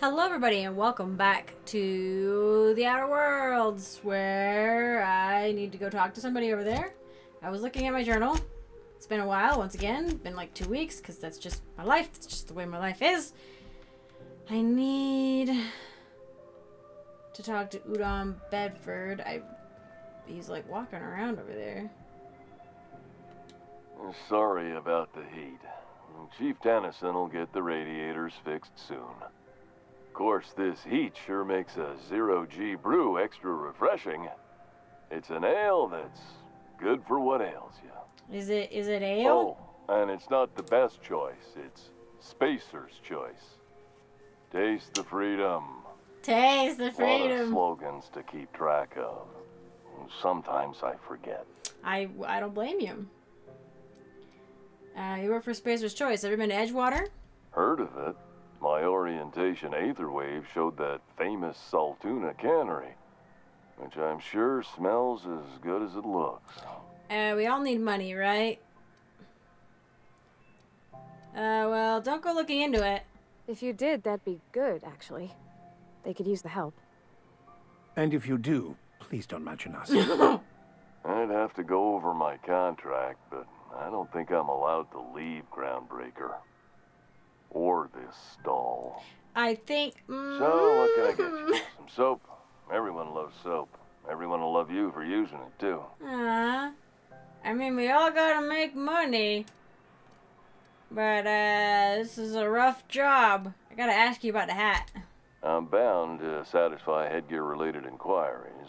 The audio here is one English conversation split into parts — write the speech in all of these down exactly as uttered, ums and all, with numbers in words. Hello everybody and welcome back to The Outer Worlds, where I need to go talk to somebody over there. I was looking at my journal. It's been a while, once again. Been like two weeks, because that's just my life. That's just the way my life is. I need to talk to Udom Bedford. I, he's like walking around over there. I'm sorry about the heat. Chief Tennyson will get the radiators fixed soon. Of course, this heat sure makes a zero-G brew extra refreshing. It's an ale that's good for what ails you. Is it, is it ale? Oh, and it's not the best choice. It's Spacer's Choice. Taste the freedom. Taste the freedom. A lot of slogans to keep track of. Sometimes I forget. I, I don't blame you. Uh, you work for Spacer's Choice. Ever been to Edgewater? Heard of it. My orientation Aetherwave showed that famous Saltuna cannery, which I'm sure smells as good as it looks. Uh, we all need money, right? Uh, well, don't go looking into it. If you did, that'd be good, actually. They could use the help. And if you do, please don't mention us. I'd have to go over my contract, but I don't think I'm allowed to leave Groundbreaker. Or this stall. I think... Mm, so, what can I get you? Some soap. Everyone loves soap. Everyone will love you for using it, too. Aww. I mean, we all gotta make money. But, uh, this is a rough job. I gotta ask you about the hat. I'm bound to satisfy headgear-related inquiries.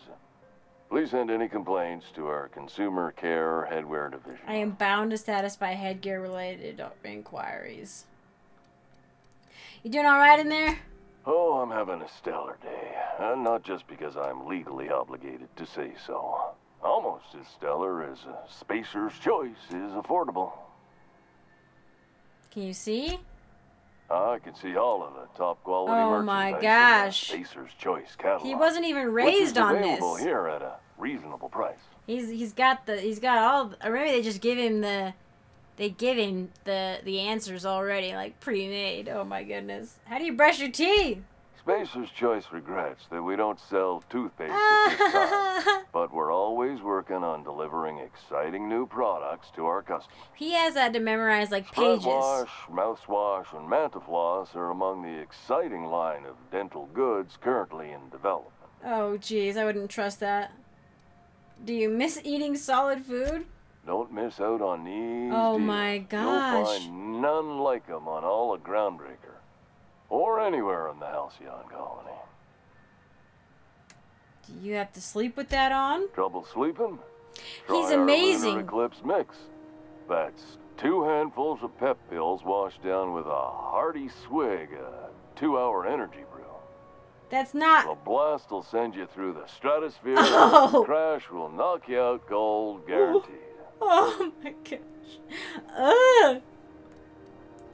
Please send any complaints to our Consumer Care Headwear Division. I am bound to satisfy headgear-related inquiries. You doing all right in there? Oh, I'm having a stellar day. And not just because I'm legally obligated to say so. Almost as stellar as a Spacer's Choice is affordable. Can you see? I can see all of the top quality merchandise. Oh my gosh. Spacer's Choice catalog. He wasn't even raised on this. Which is available here at a reasonable price. He's he's got the he's got all the, or maybe they just give him the They give him the, the answers already, like, pre-made. Oh, my goodness. How do you brush your teeth? Spacer's Choice regrets that we don't sell toothpaste at this time. But we're always working on delivering exciting new products to our customers. He has had to memorize, like, pages. Spratwash, mouthwash, and Mantafloss are among the exciting line of dental goods currently in development. Oh, geez. I wouldn't trust that. Do you miss eating solid food? Don't miss out on these. Oh deals. My gosh. You'll find none like them on all of Groundbreaker. Or anywhere in the Halcyon Colony. Do you have to sleep with that on? Trouble sleeping? He's Try amazing. Lunar Eclipse Mix. That's two handfuls of pep pills washed down with a hearty swig of two hour energy brew. That's not... The blast will send you through the stratosphere. Oh. And the crash will knock you out cold, guaranteed. Ooh. Oh my gosh! Ugh.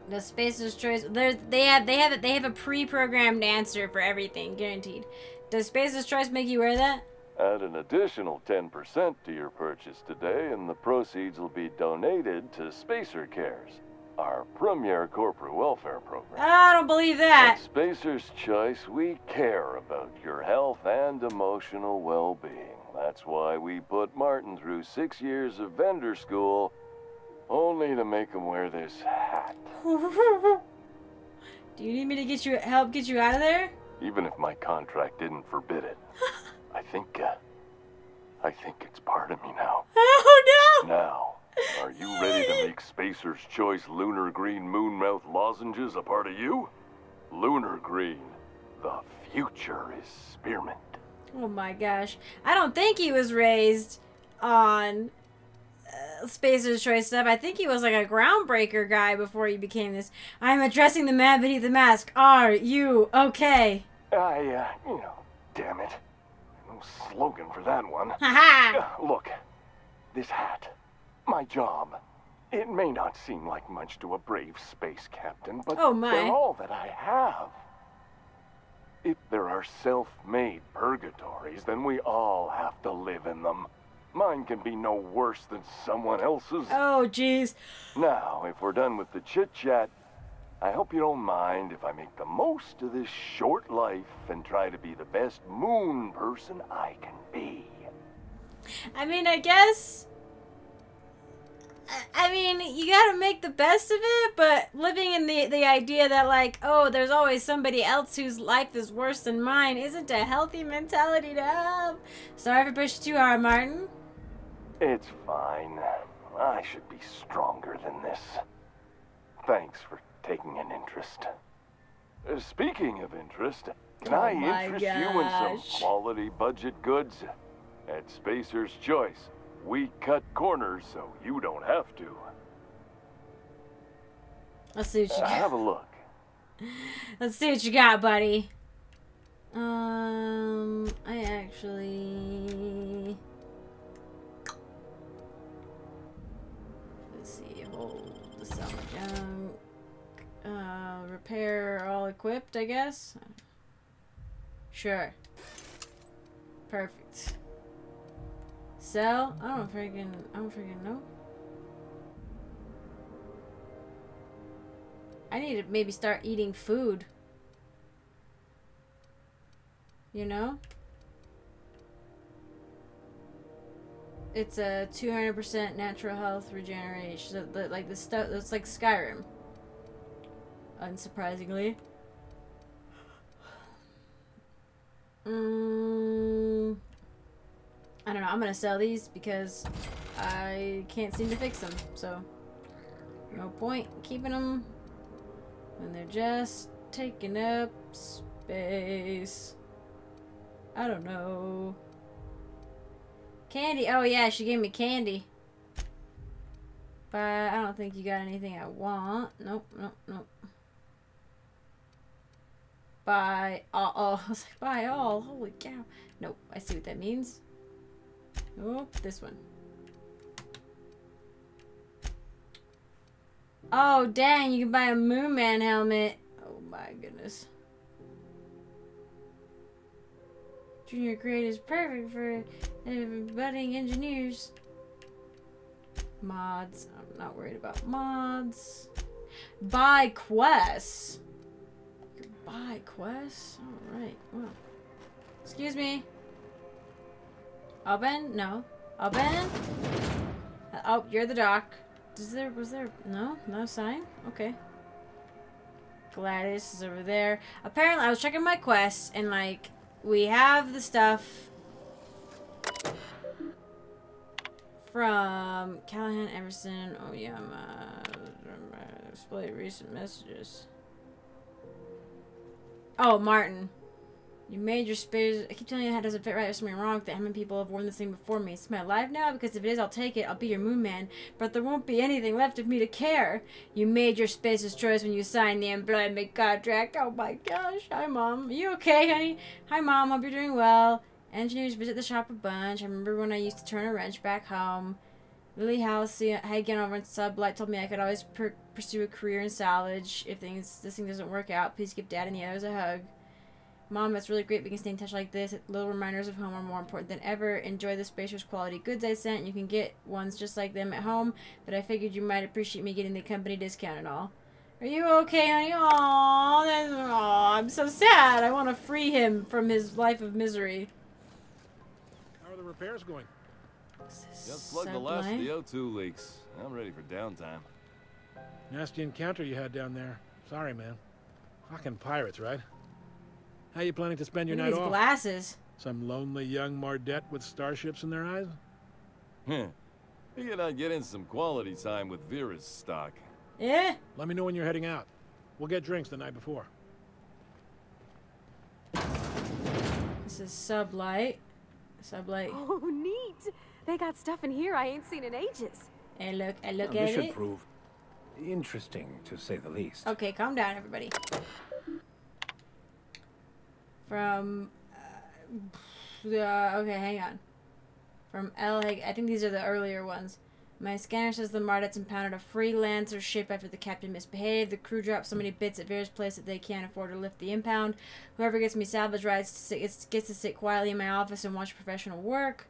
The Spacer's Choice. They have. They have it. They have a pre-programmed answer for everything, guaranteed. Does Spacer's Choice make you wear that? Add an additional ten percent to your purchase today, and the proceeds will be donated to Spacer Cares, our premier corporate welfare program. I don't believe that. At Spacer's Choice, we care about your health and emotional well-being. That's why we put Martin through six years of vendor school, only to make him wear this hat. Do you need me to get you help get you out of there? Even if my contract didn't forbid it, I think, uh, I think it's part of me now. Oh no! Now, are you ready to make Spacer's Choice Lunar Green Moonmouth Lozenges a part of you? Lunar Green, the future is spearmint. Oh my gosh. I don't think he was raised on uh, Spacer's Choice stuff. I think he was like a Groundbreaker guy before he became this. I'm addressing the man beneath the mask. Are you okay? I, uh, you know, damn it. No slogan for that one. Ha-ha! Uh, look, this hat, my job. It may not seem like much to a brave space captain, but oh my. They're all that I have. If there are self-made purgatories, then we all have to live in them. Mine can be no worse than someone else's. Oh, jeez. Now, if we're done with the chit-chat, I hope you don't mind if I make the most of this short life and try to be the best moon person I can be. I mean, I guess... I mean, you gotta make the best of it, but living in the, the idea that, like, oh, there's always somebody else whose life is worse than mine isn't a healthy mentality to have. Sorry for pushing too hard, Martin. It's fine. I should be stronger than this. Thanks for taking an interest. Uh, speaking of interest, can oh I interest gosh. you in some quality budget goods? At Spacer's Choice, we cut corners so you don't have to. Let's see what you uh, got. Have a look. Let's see what you got, buddy. Um, I actually... Let's see, hold the solid junk. Uh, repair all equipped, I guess? Sure. Perfect. Sell? I don't freaking, I don't freaking know. I need to maybe start eating food. You know? It's a two hundred percent natural health regeneration. So, like the stuff, it's like Skyrim. Unsurprisingly. Mm. I don't know, I'm gonna sell these because I can't seem to fix them, so no point keeping them when they're just taking up space. I don't know. Candy, oh yeah, she gave me candy. But I don't think you got anything I want. Nope, nope, nope. Buy all, all. I was like, buy all, holy cow. Nope, I see what that means. Oh, this one. Oh, dang, you can buy a Moon Man helmet. Oh, my goodness. Junior grade is perfect for budding engineers. Mods. I'm not worried about mods. Buy quests. You can buy quests? Alright, well. Excuse me. Open? No. Open? Oh, you're the doc. Is there, was there, no? No sign? Okay. Gladys is over there. Apparently, I was checking my quests, and, like, we have the stuff from Callahan Emerson Oyama. Display recent messages. Oh, Martin. You made your space. I keep telling you that doesn't fit right. There's something wrong with that. How many people have worn this thing before me? It's my life now, because if it is, I'll take it. I'll be your moon man, but there won't be anything left of me to care. You made your Spacer's Choice when you signed the employment contract. Oh my gosh. Hi, Mom. Are you okay, honey? Hi, Mom. Hope you're doing well. Engineers visit the shop a bunch. I remember when I used to turn a wrench back home. Lily Halsey, Hagen over in Sublight told me I could always per pursue a career in salvage if things this thing doesn't work out. Please give Dad and the others a hug. Mom, that's really great. We can stay in touch like this. Little reminders of home are more important than ever. Enjoy the Spacer's quality goods I sent. You can get ones just like them at home, but I figured you might appreciate me getting the company discount and all. Are you okay, honey? Aww, that's, aww, I'm so sad. I want to free him from his life of misery. How are the repairs going? Just plugged the last of the O two leaks. I'm ready for downtime. Nasty encounter you had down there. Sorry, man. Fucking pirates, right? How you planning to spend your night off? Glasses. Some lonely young Mardet with starships in their eyes? Huh. Figured I'd get in some quality time with Vera's stock. Yeah? Let me know when you're heading out. We'll get drinks the night before. This is Sublight. Sublight. Oh, neat. They got stuff in here I ain't seen in ages. Hey, look, I look at it. This should prove interesting, to say the least. Okay, calm down, everybody. From, uh, uh, okay, hang on. From Elhag, I think these are the earlier ones. My scanner says the Mardets impounded a freelancer ship after the captain misbehaved. The crew dropped so many bits at Vera's place that they can't afford to lift the impound. Whoever gets me salvage rights gets to sit quietly in my office and watch professional work.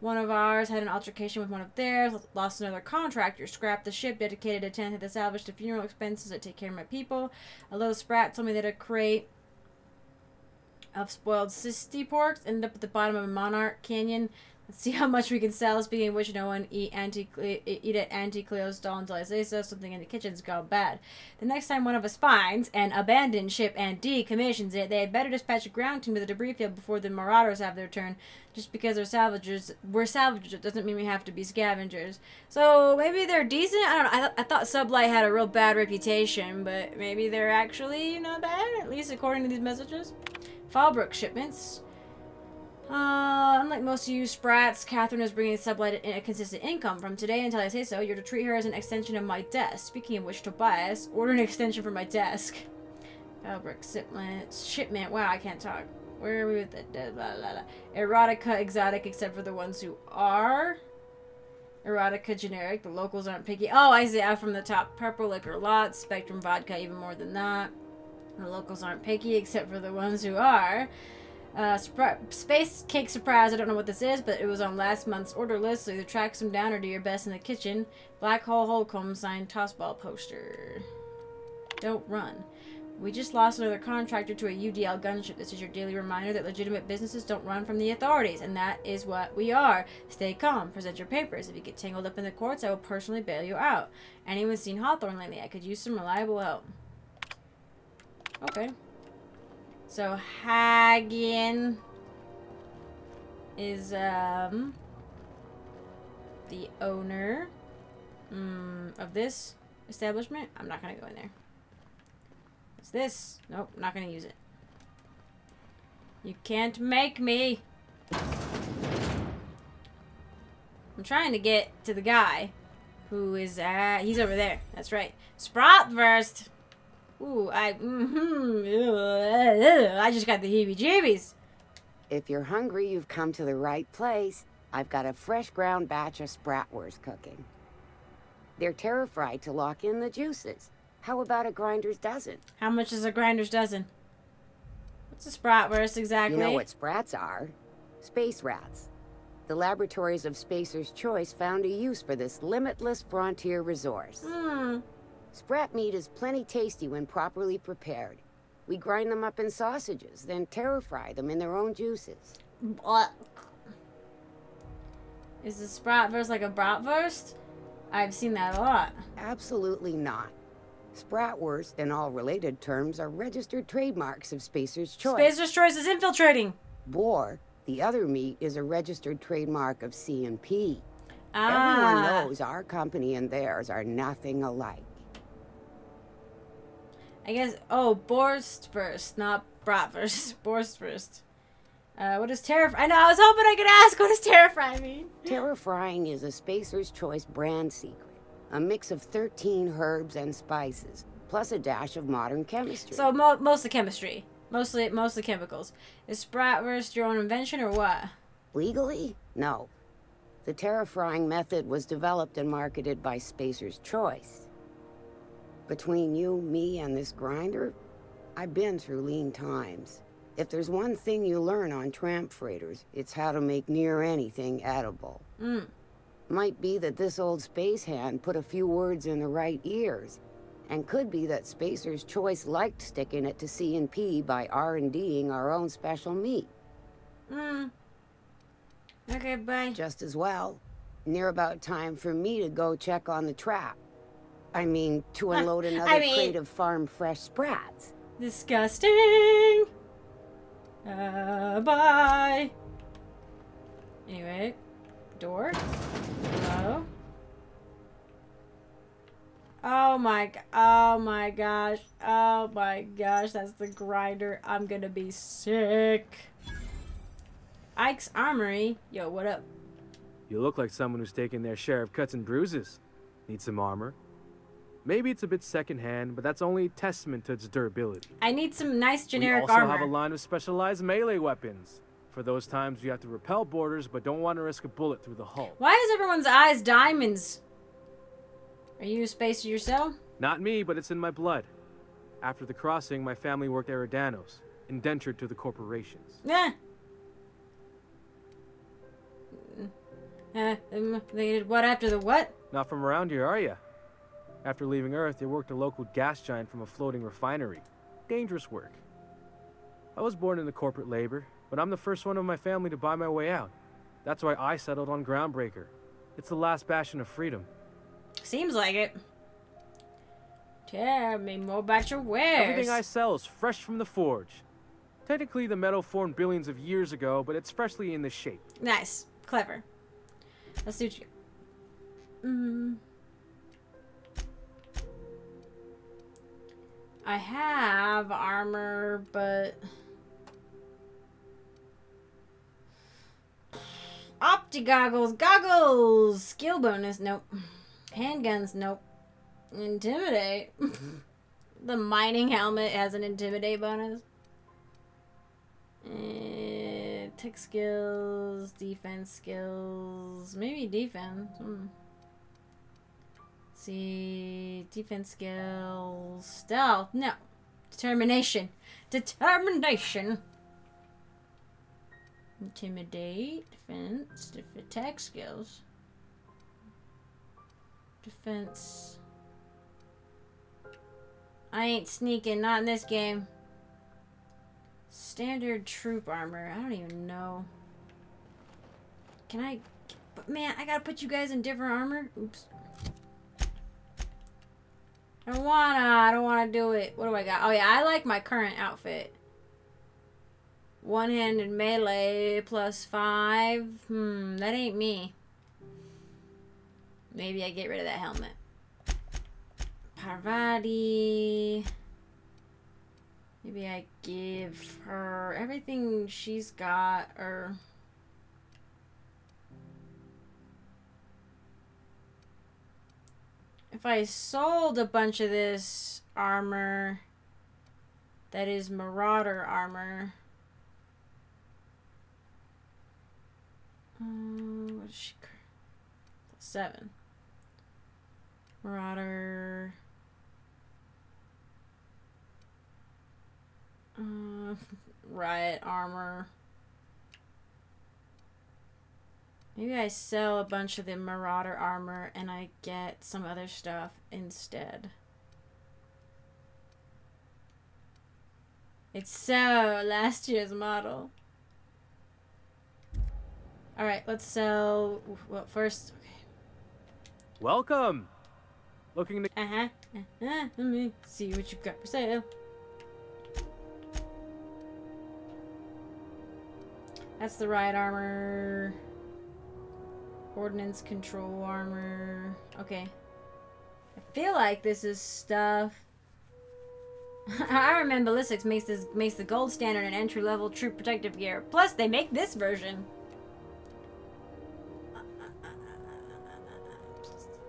One of ours had an altercation with one of theirs, lost another contractor, scrapped the ship, dedicated a tenth of the salvage to funeral expenses that take care of my people. A little sprat told me that a crate of spoiled sixty porks ended up at the bottom of a monarch canyon. Let's see how much we can sell. Speaking of which, no one eat Auntie Cle eat at Auntie Cleo's doll until I say so. Something in the kitchen's gone bad. The next time one of us finds an abandoned ship and decommissions it, they had better dispatch a ground team to the debris field before the marauders have their turn. Just because they're salvagers, we're salvagers, doesn't mean we have to be scavengers. So maybe they're decent. I don't know. I, th I thought Sublight had a real bad reputation, but maybe they're actually not bad, at least according to these messages. Fallbrook shipments. Uh, unlike most of you sprats, Catherine is bringing Sublight in a consistent income. From today until I say so, you're to treat her as an extension of my desk. Speaking of which, Tobias, order an extension for my desk. Fallbrook shipment. Shipment. Wow, I can't talk. Where are we with the blah, blah, blah. Erotica exotic, except for the ones who are. Erotica generic. The locals aren't picky. Oh, I see. Out from the top. Purple liquor lots. Spectrum vodka, even more than that. The locals aren't picky, except for the ones who are. Uh, space cake surprise. I don't know what this is, but it was on last month's order list, so either track some down or do your best in the kitchen. Black Hole Holcomb signed tossball poster. Don't run. We just lost another contractor to a U D L gunship. This is your daily reminder that legitimate businesses don't run from the authorities, and that is what we are. Stay calm. Present your papers. If you get tangled up in the courts, I will personally bail you out. Anyone seen Hawthorne lately? I could use some reliable help. Okay. So Hagen is um, the owner um, of this establishment. I'm not gonna go in there. It's this. Nope, not gonna use it. You can't make me. I'm trying to get to the guy who is uh he's over there. That's right. Spratwurst. Ooh, I, mm-hmm, I just got the heebie-jeebies. If you're hungry, you've come to the right place. I've got a fresh ground batch of Spratwurst cooking. They're terrified to lock in the juices. How about a grinder's dozen? How much is a grinder's dozen? What's a Spratwurst exactly? You know what Sprats are? Space rats. The laboratories of Spacer's Choice found a use for this limitless frontier resource. Hmm. Sprat meat is plenty tasty when properly prepared. We grind them up in sausages, then terrify them in their own juices. Is the Spratwurst like a bratwurst? I've seen that a lot. Absolutely not. Spratwurst and all related terms are registered trademarks of Spacer's Choice. Spacer's Choice is infiltrating. Boar, the other meat, is a registered trademark of C and P. Ah. Everyone knows our company and theirs are nothing alike. I guess, oh, Borstburst, not Bratwurst, Borstburst. Uh, what is terrifying? I know, I was hoping I could ask, what does terrifying mean? Terrifying is a Spacer's Choice brand secret. A mix of thirteen herbs and spices, plus a dash of modern chemistry. So, mo mostly chemistry. Mostly, mostly chemicals. Is Spratwurst your own invention or what? Legally? No. The terrifying method was developed and marketed by Spacer's Choice. Between you, me, and this grinder, I've been through lean times. If there's one thing you learn on tramp freighters, it's how to make near anything edible. Mm. Might be that this old space hand put a few words in the right ears, and could be that Spacer's Choice liked sticking it to C and P by R and D-ing our own special meat. Mm. Okay, bye. Just as well. Near about time for me to go check on the trap. I mean, to unload another I mean, crate of farm fresh sprats. Disgusting. Uh, bye. Anyway, door. Hello. Oh my, oh my gosh. Oh my gosh, that's the grinder. I'm gonna be sick. Ike's Armory. Yo, what up? You look like someone who's taken their share of cuts and bruises. Need some armor? Maybe it's a bit secondhand, but that's only a testament to its durability. I need some nice generic armor. We also armor. have a line of specialized melee weapons. For those times you have to repel borders, but don't want to risk a bullet through the hull. Why is everyone's eyes diamonds? Are you a spacer yourself? Not me, but it's in my blood. After the crossing, my family worked Eridanos, indentured to the corporations. Yeah. Uh, um, they did what after the what? Not from around here, are you? After leaving Earth, they worked a local gas giant from a floating refinery. Dangerous work. I was born into corporate labor, but I'm the first one of my family to buy my way out. That's why I settled on Groundbreaker. It's the last bastion of freedom. Seems like it. Tell me more about your wares. Everything I sell is fresh from the forge. Technically, the metal formed billions of years ago, but it's freshly in this shape. Nice. Clever. Let's do you. Mm. I have armor, but... Opti-goggles! Goggles! Skill bonus? Nope. Handguns? Nope. Intimidate? The mining helmet has an intimidate bonus. Uh, tech skills, defense skills, maybe defense. Hmm. See, defense skills, stealth. No, determination, determination. Intimidate, defense, def tech skills, defense. I ain't sneaking, not in this game. Standard troop armor. I don't even know. Can I... But man, I gotta put you guys in different armor? Oops. I don't wanna. I don't wanna do it. What do I got? Oh yeah, I like my current outfit. One-handed melee plus five. Hmm, that ain't me. Maybe I get rid of that helmet. Parvati... Maybe I give her everything she's got, or... If I sold a bunch of this armor, that is Marauder armor. Um, what is she? Seven. Marauder... Uh, riot armor. Maybe I sell a bunch of the Marauder armor and I get some other stuff instead. It's so last year's model. Alright, let's sell. Well, first. Okay. Welcome! Looking to. Uh huh. Uh huh. Let me see what you've got for sale. That's the riot armor, ordnance control armor. Okay. I feel like this is stuff. I remember Ballistics makes this makes the gold standard an entry level troop protective gear. Plus, they make this version.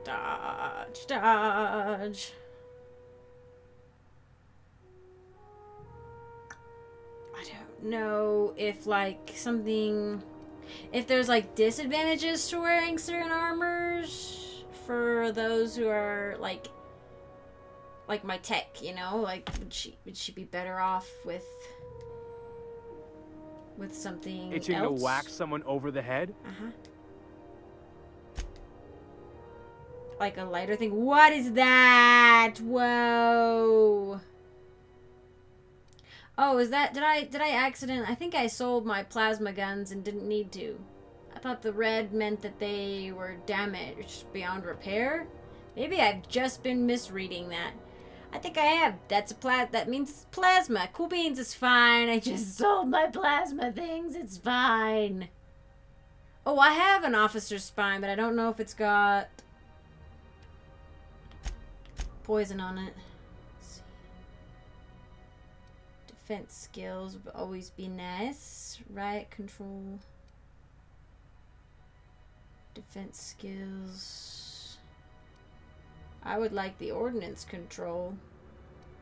Dodge, dodge. Know if like something if there's like disadvantages to wearing certain armors for those who are like like my tech, you know, like would she would she be better off with with something itching else? To whack someone over the head, uh-huh, like a lighter thing. What is that? Whoa. Oh, is that, did I, did I accident, I think I sold my plasma guns and didn't need to. I thought the red meant that they were damaged beyond repair. Maybe I've just been misreading that. I think I have. That's a plas, that means plasma. Cool beans is fine. I just sold my plasma things. It's fine. Oh, I have an officer's spine, but I don't know if it's got poison on it. Defense skills would always be nice. Riot control. Defense skills. I would like the ordnance control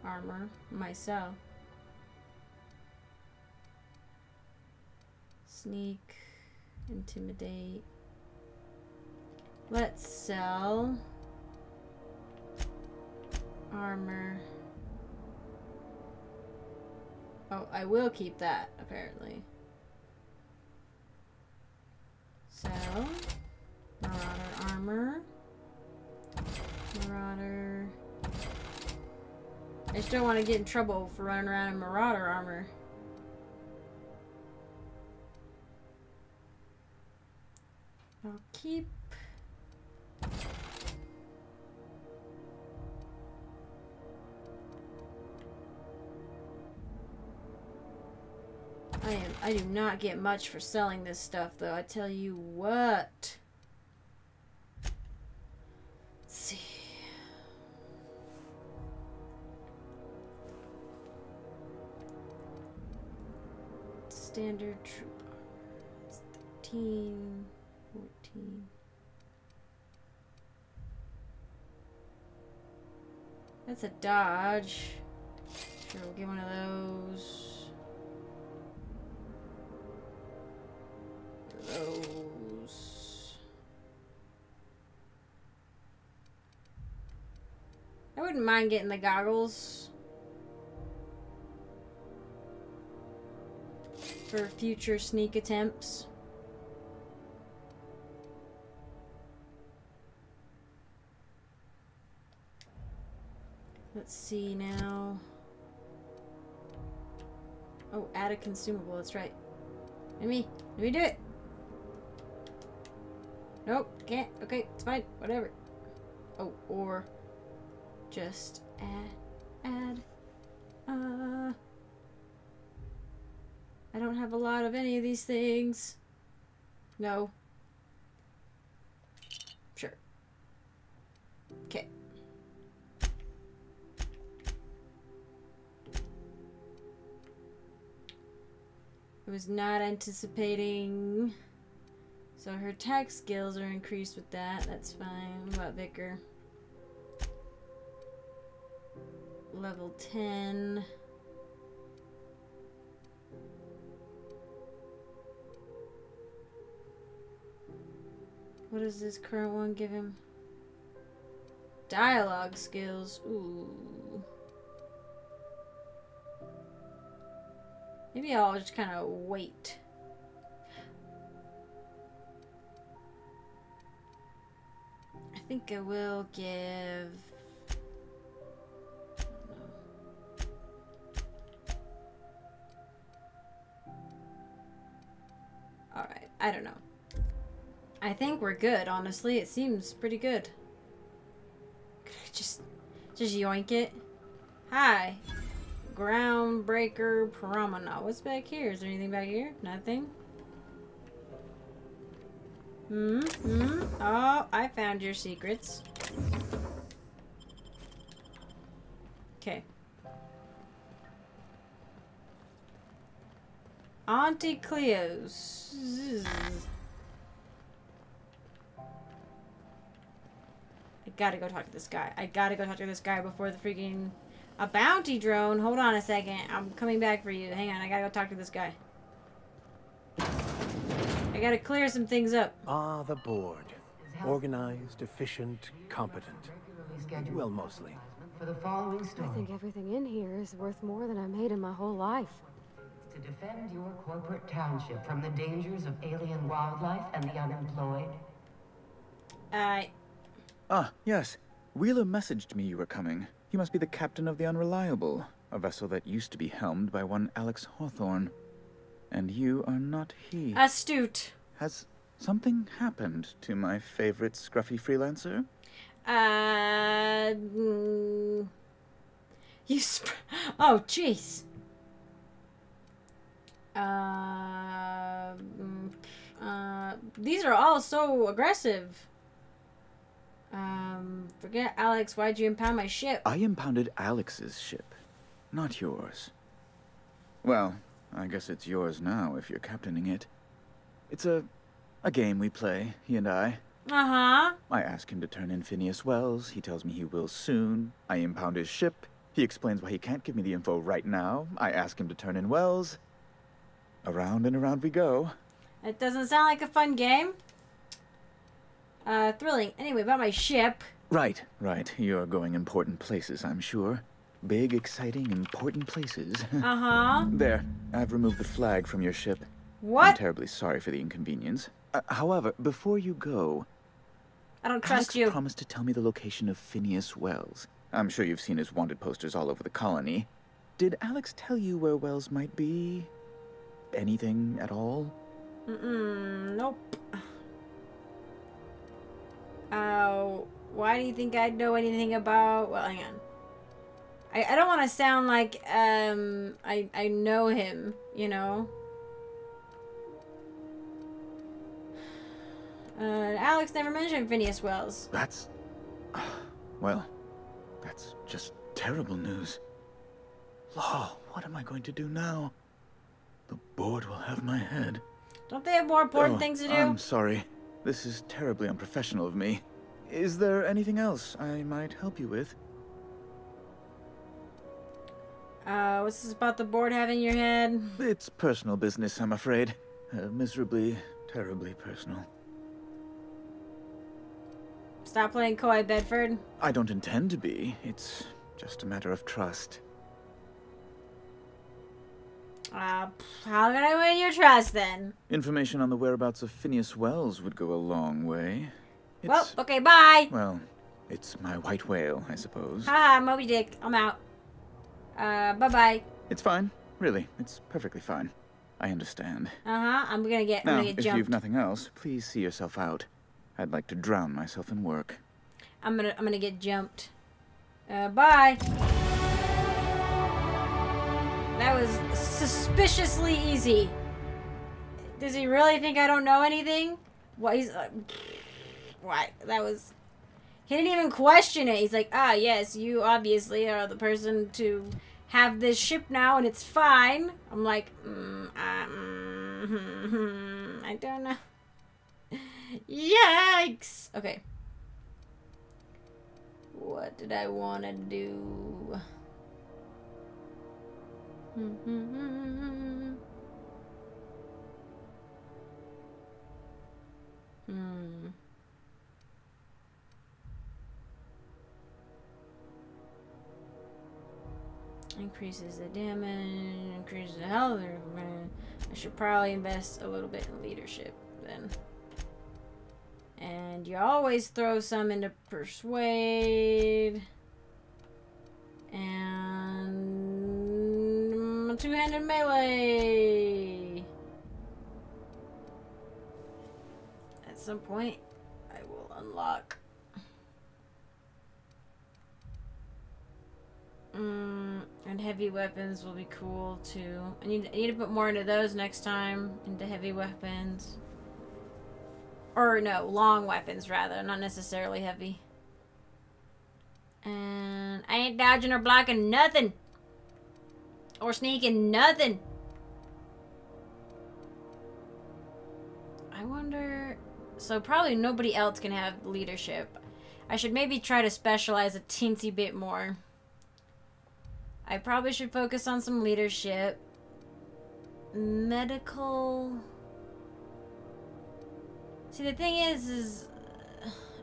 armor myself. Sneak. Intimidate. Let's sell armor. Oh, I will keep that, apparently. So, Marauder armor. Marauder. I just don't want to get in trouble for running around in Marauder armor. I'll keep. I am, I do not get much for selling this stuff, though. I tell you what. Let's see. Standard troop armor. thirteen. fourteen. That's a dodge. Sure, we'll get one of those. Those. I wouldn't mind getting the goggles for future sneak attempts. Let's see now. Oh, add a consumable. That's right. Let me, let me do it. Nope, can't. Okay, it's fine. Whatever. Oh, or just add, add, uh... I don't have a lot of any of these things. No. Sure. Okay. I was not anticipating... So her tech skills are increased with that. That's fine. What about Vicar? Level ten. What does this current one give him? Dialogue skills. Ooh. Maybe I'll just kind of wait. I think I will give... Alright, I don't know. I think we're good, honestly. It seems pretty good. Could I just... Just yoink it? Hi! Groundbreaker Promenade. What's back here? Is there anything back here? Nothing? Hmm? Hmm? Oh, I found your secrets. Okay. Auntie Cleo's. Zzz. I gotta go talk to this guy. I gotta go talk to this guy before the freaking... A bounty drone? Hold on a second. I'm coming back for you. Hang on, I gotta go talk to this guy. I gotta clear some things up. Ah, the board. Organized, efficient, competent. Well, mostly. For the following story. I think everything in here is worth more than I made in my whole life. To defend your corporate township from the dangers of alien wildlife and the unemployed. I... Ah, yes. Wheeler messaged me you were coming. You must be the captain of the Unreliable, a vessel that used to be helmed by one Alex Hawthorne. And you are not he. Astute. Has something happened to my favorite scruffy freelancer? Uh... Mm, you sp- Oh, jeez. Uh, uh... These are all so aggressive. Um... Forget Alex, why'd you impound my ship? I impounded Alex's ship, not yours. Well... I guess it's yours now, if you're captaining it. It's a... a game we play, he and I. Uh-huh. I ask him to turn in Phineas Wells, he tells me he will soon. I impound his ship, he explains why he can't give me the info right now. I ask him to turn in Wells. Around and around we go. It doesn't sound like a fun game. Uh, thrilling. Anyway, about my ship. Right, right. You're going important places, I'm sure. Big, exciting, important places. Uh-huh. There. I've removed the flag from your ship. What? I'm terribly sorry for the inconvenience. Uh, however, before you go, I don't trust Alex you. Alex promised to tell me the location of Phineas Wells. I'm sure you've seen his wanted posters all over the colony. Did Alex tell you where Wells might be? Anything at all? Mm-mm, nope. Uh, why do you think I'd know anything about... Well, hang on. I, I don't want to sound like, um, I, I know him, you know? Uh, Alex never mentioned Phineas Wells. That's... Well, that's just terrible news. Law, what am I going to do now? The board will have my head. Don't they have more important oh, things to do? I'm sorry. This is terribly unprofessional of me. Is there anything else I might help you with? Uh, what's this about the board having your head? It's personal business, I'm afraid. Uh, miserably, terribly personal. Stop playing coy, Bedford. I don't intend to be. It's just a matter of trust. Uh, how can I win your trust, then? Information on the whereabouts of Phineas Wells would go a long way. It's... Well, okay, bye! Well, it's my white whale, I suppose. Haha, Moby Dick. I'm out. Uh, bye-bye. It's fine. Really, it's perfectly fine. I understand. Uh-huh, I'm gonna get, now, I'm gonna get jumped. Now, if you've nothing else, please see yourself out. I'd like to drown myself in work. I'm gonna, I'm gonna get jumped. Uh, bye! That was suspiciously easy. Does he really think I don't know anything? What, he's like... Why, that was... He didn't even question it. He's like, ah, yes, you obviously are the person to have this ship now, and it's fine. I'm like, mm, I, mm, I don't know. Yikes! Okay. What did I want to do? Hmm. Hmm. Increases the damage, increases the health. I should probably invest a little bit in leadership then. And you always throw some into persuade. And two-handed melee. At some point, I will unlock. Mm, and heavy weapons will be cool too. I need, I need to put more into those next time. Into heavy weapons. Or no, long weapons rather. Not necessarily heavy. And I ain't dodging or blocking nothing. Or sneaking nothing. I wonder... So probably nobody else can have leadership. I should maybe try to specialize a teensy bit more. I probably should focus on some leadership. Medical... See, the thing is, is...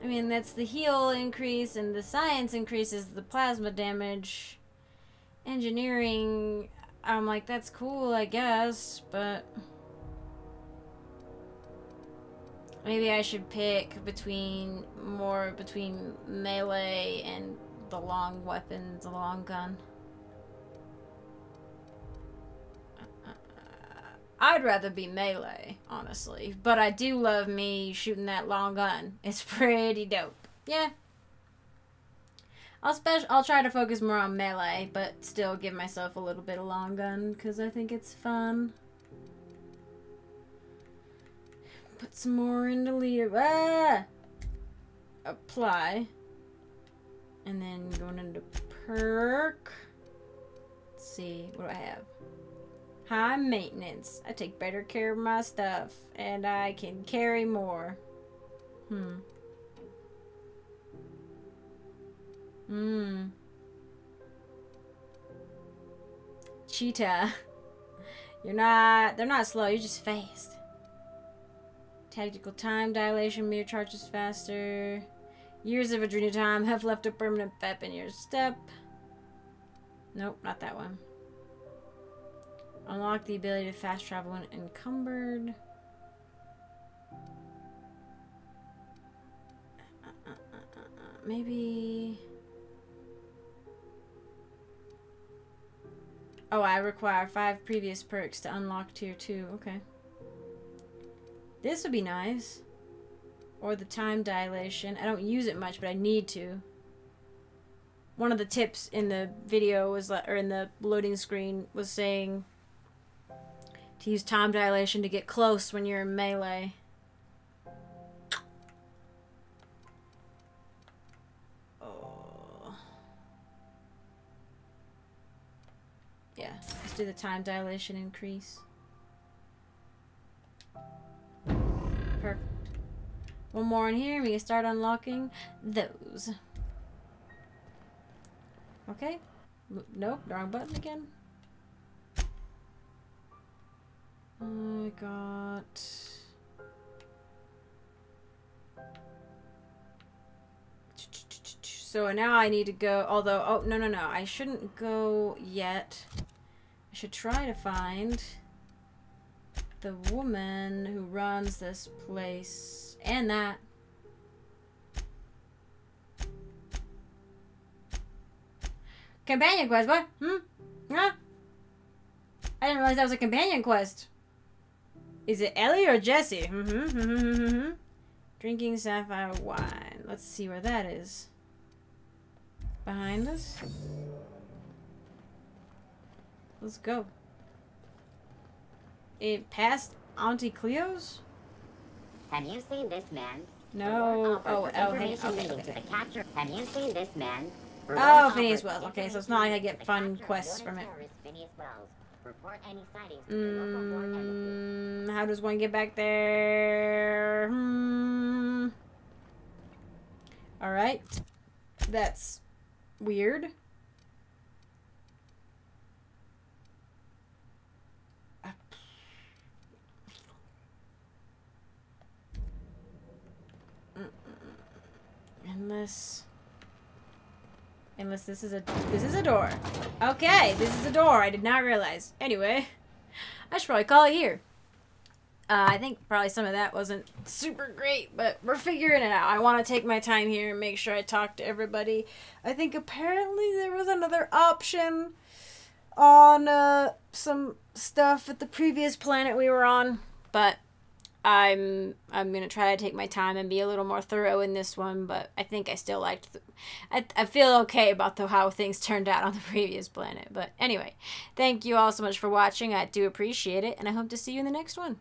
I mean, that's the heal increase, and the science increases the plasma damage. Engineering... I'm like, that's cool, I guess, but... Maybe I should pick between... More between melee and the long weapons, the long gun. I'd rather be melee, honestly. But I do love me shooting that long gun. It's pretty dope. Yeah. I'll spe- I'll try to focus more on melee, but still give myself a little bit of long gun, because I think it's fun. Put some more into leader. Ah! Apply. And then going into perk. Let's see. What do I have? High maintenance. I take better care of my stuff. And I can carry more. Hmm. Hmm. Cheetah. You're not... They're not slow. You're just fast. Tactical time dilation. Meter charges faster. Years of adrenal time have left a permanent pep in your step. Nope, not that one. Unlock the ability to fast travel when encumbered. maybe... Oh, I require five previous perks to unlock tier two. Okay. This would be nice. Or the time dilation. I don't use it much, but I need to. One of the tips in the video was, or in the loading screen, was saying to use time dilation to get close when you're in melee. Yeah, let's do the time dilation increase. Perfect. One more in here, we can start unlocking those. Okay. Nope, wrong button again. I got... So now I need to go, although, oh, no, no, no, I shouldn't go yet. I should try to find the woman who runs this place and that. Companion quest, what? Hmm? Huh? I didn't realize that was a companion quest. Is it Ellie or Jesse? Mm-hmm, mm-hmm, mm-hmm. Drinking sapphire wine. Let's see where that is. Behind us? Let's go. It passed Auntie Cleo's? Have you seen this man? No. Oh, oh, hey, okay, okay. Have you seen this man? Oh, Phineas Wells. Okay, so it's not like I get fun quests from it. Mm, how does one get back there? Hmm. Alright. That's weird. Unless, unless this is a this is a door. Okay, this is a door. I did not realize. Anyway, I should probably call it here. Uh, I think probably some of that wasn't super great, but we're figuring it out. I want to take my time here and make sure I talk to everybody. I think apparently there was another option on uh, some stuff at the previous planet we were on, but I'm I'm gonna try to take my time and be a little more thorough in this one. But I think I still liked. The, I I feel okay about the how things turned out on the previous planet. But anyway, thank you all so much for watching. I do appreciate it, and I hope to see you in the next one.